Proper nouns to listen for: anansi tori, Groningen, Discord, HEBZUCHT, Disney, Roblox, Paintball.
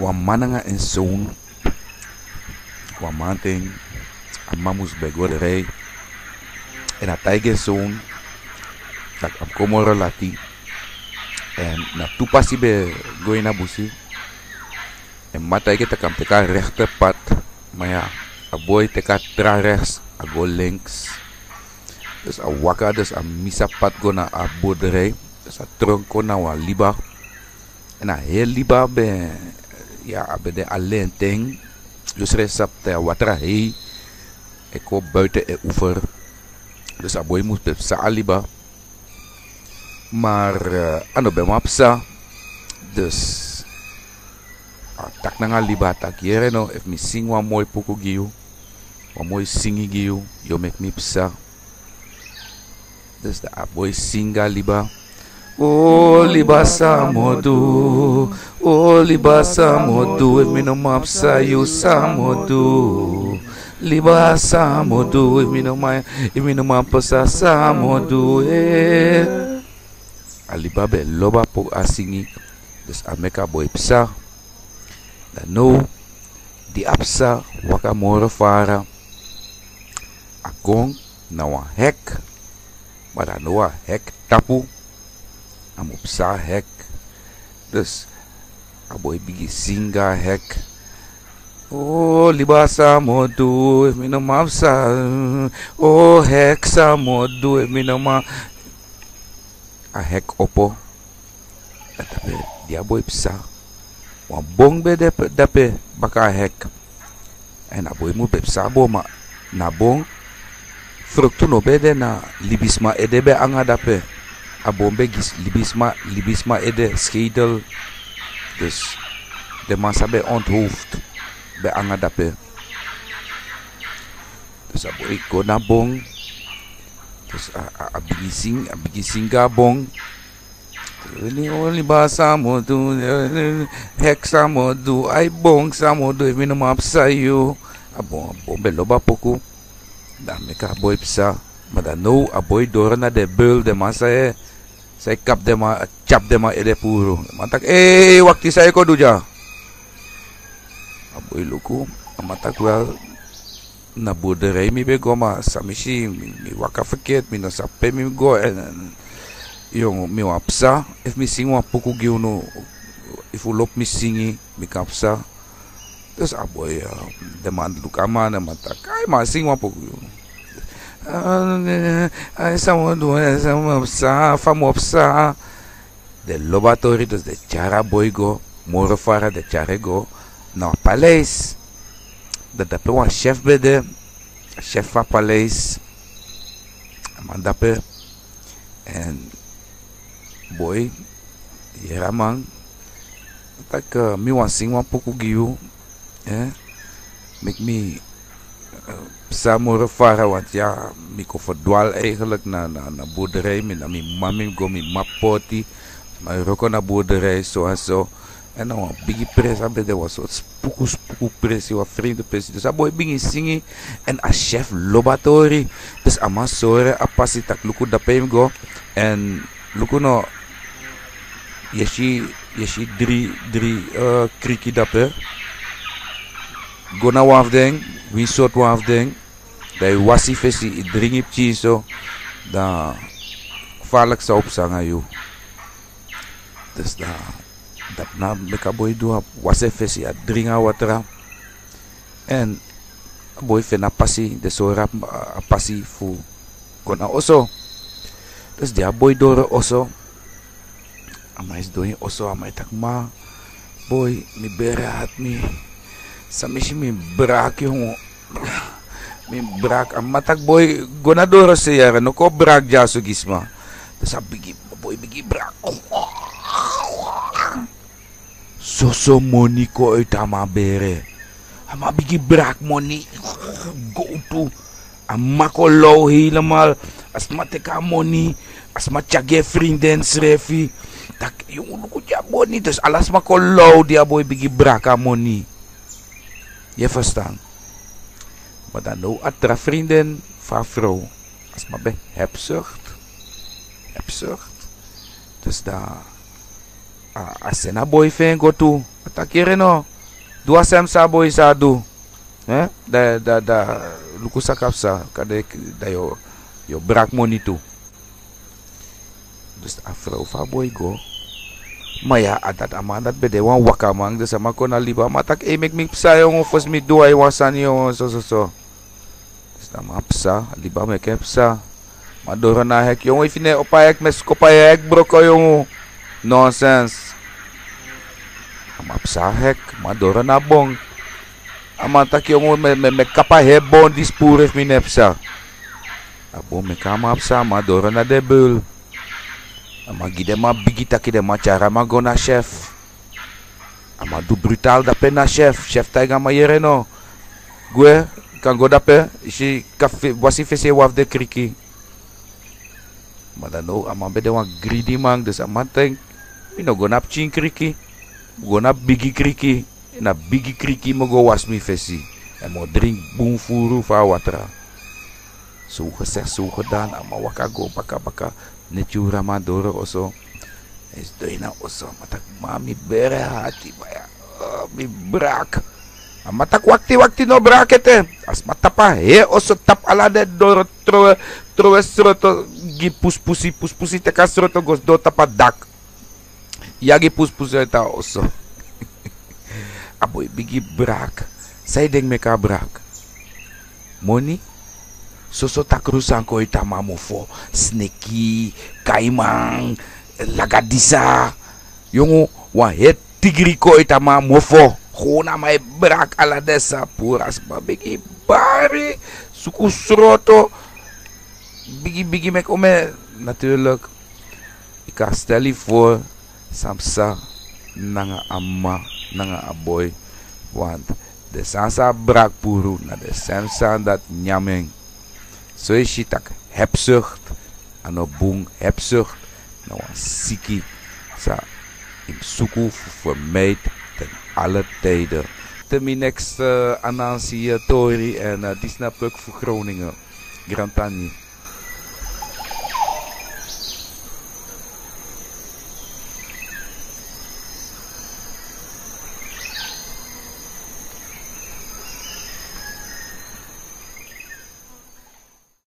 Wamananga en zoon, wamanting, amamus begorderij, en a tijge zoon, dat amkomo relati, en na toepassie be goina busi, en matijge te kan teka rechter pad, maar ja, a boy teka tra rechts, a go links, dus a waka, dus a misa pad go na a boerderij, dus a tronko na wa liba, en a heel liba be. Ja, hebben de alleen ding, dus recept wat er heen, ik koop buiten de oever, dus aboy moet bij psa aliba, maar ano bij mapsa, dus tak nang aliba tak hier no, if me sing wa mooi poko giu, wa mooi singi giu, yo mek me psa, dus de aboy singa liba. Oh, libasa modu, oh, libasa modu, if me no mapsa, you samodu. Libasa modu, if me no mapsa, samodu. Eh. Alibabe loba po asingi, this ameka boy psa. Da no, di apsa waka moro fara. Akong na wa hek, maar da no wa hek tapu. Am op sa hek, dus aboy bigi singa hek. Oh, libasa modu, if me no mapsa. Oh, hek sa modu, if me no ma. A hek opo. Tapi dia aboy psa. Wan bong be dape baka hek. En aboy mu be psa boma na bong. Fruktu no be de na libisma edebe anga dape. Abombe gis libisma ede schedel, dus de massa bij onthoofd bij angadappe. Dus aboy go na bong, dus abigisinga bong. Only basa modu, hexa modu, ai bong sa modu, if me no mapsa you. Abombe loba poku, dan meka aboy psa. Maar dan nou, aboy door naar de beul, de man zei, zij kap de man, chap de man in de poero. De man tak, hey, wat is hij koduja? Aboy luku, de man tak wel, na boerderij mee bego, maar samishi, mi waka verkeerd, mi no sape mi go, en, jong, mi wapsa, if mi sing wapoku giuno, if u lop mi singi, mi kapsa. Dus aboy, de man luka man, de man tak, hey, ma sing wapoku giuno. Ai samodu, samopsa, famopsa. De lobatori, dus de chara boigo, morofara de charego, na paleis. Dat dape wan chef bede, chef van paleis. Amandape. En boy, hieraman. Tak mi wan sing wan poku giu. Make me. Samore varen, want ja, ik verdwaal eigenlijk naar boerderij, naar mijn mami, go mijn mappoti, maar ook naar boerderij, zo en zo. En dan een biggie pres, dat was zo'n spoekoe pres, wat vriendenpres. Dus dat boy biggie zingen en a chef lobatori. Dus aan mijn zorgen, a passie tak luku dapem go. En luku no, je drie kriki dapen. Go na wafdeng, we sort wafdeng, dat je wasi vesi, je drinkt cheese zo, dan gevaarlijk zou opzangen je. Dus dat na meka boy doe, wasi vesi, je drinkt water. En boy vindt een passie, dus hoor een passie voor go na osso. Dus die boy door osso, amai is doing osso, amai tak ma, boy, mi berat mi. Samishi mi brak yung mi brak ang matak boy gonadoro siya no ko brak jaso gisma tapos bigi boy bigi brak soso moni ko itama bere ama bigi brak moni go to ama ko lohi lamal asmate ka moni asma chage frienden srefi tak yung ko ja moni tapos alas ma ko low dia boy bigi brak ka moni. Je verstaan. Maar dan nou atra vrienden van vrouw. Als maar bij hebzucht. Hebzucht. Dus daar. Als je naar boy vindt, go toe. Wat tak je er nou? 200 isado, eh? Da lukusakap sa kada dayo yo brak monito. Dus afro faboy go. Maya adat amanat bede wan wakamang de sama ko na liba matak emek mipsa yung ofos mi duay wasan yung so. Dus nama psa liba mekepsa. Madoro na hek yung ifine opayak meskopayek broko yung nonsense. Mapsahek madoro na bong. Amatak yung mekapahebon dispuref minepsa. Abo mekamapsa madoro na debul. Magidema bigita kidema cara magona chef. Amadu brutal da pena chef. Chef taiga mayereno. Gue kango da pe ishi kafe wasi fese waf de kriki. Madano amabe de wa greedy mang des amateng. Mino gona pchin kriki. Gona bigi kriki. Na bigi kriki mogo wasmi fesi. Emo drink bum furu fa watra. So geseh so gedaan ama wakago baka Netura madoro oso Estoina oso matak mami berhati baya mi brak amatak wakti no brakete as matapa he oso tap alade doro troe sroto gi pus pusi teka sroto gos do tapa dak yagi pus pusi eta oso aboy bigi brak sai deng meka brak moni Soso takrusan ko itamamo fo sneki kaimang lagadisa yung wahet tigri ko itamamo fo kuna may brak ala desa puras babigi bari sukusroto bigi mek ome natuurlijk ika steli voor samsa nanga amma nanga aboy want de sansa brak puru na de sansa dat nyameng So is she tak hebzucht ano boong hebzucht nou een siki sa im suku vermijd ten alle tijden. Temi next Anansi Tori en Disney Pluk voor Groningen Grand Tannie.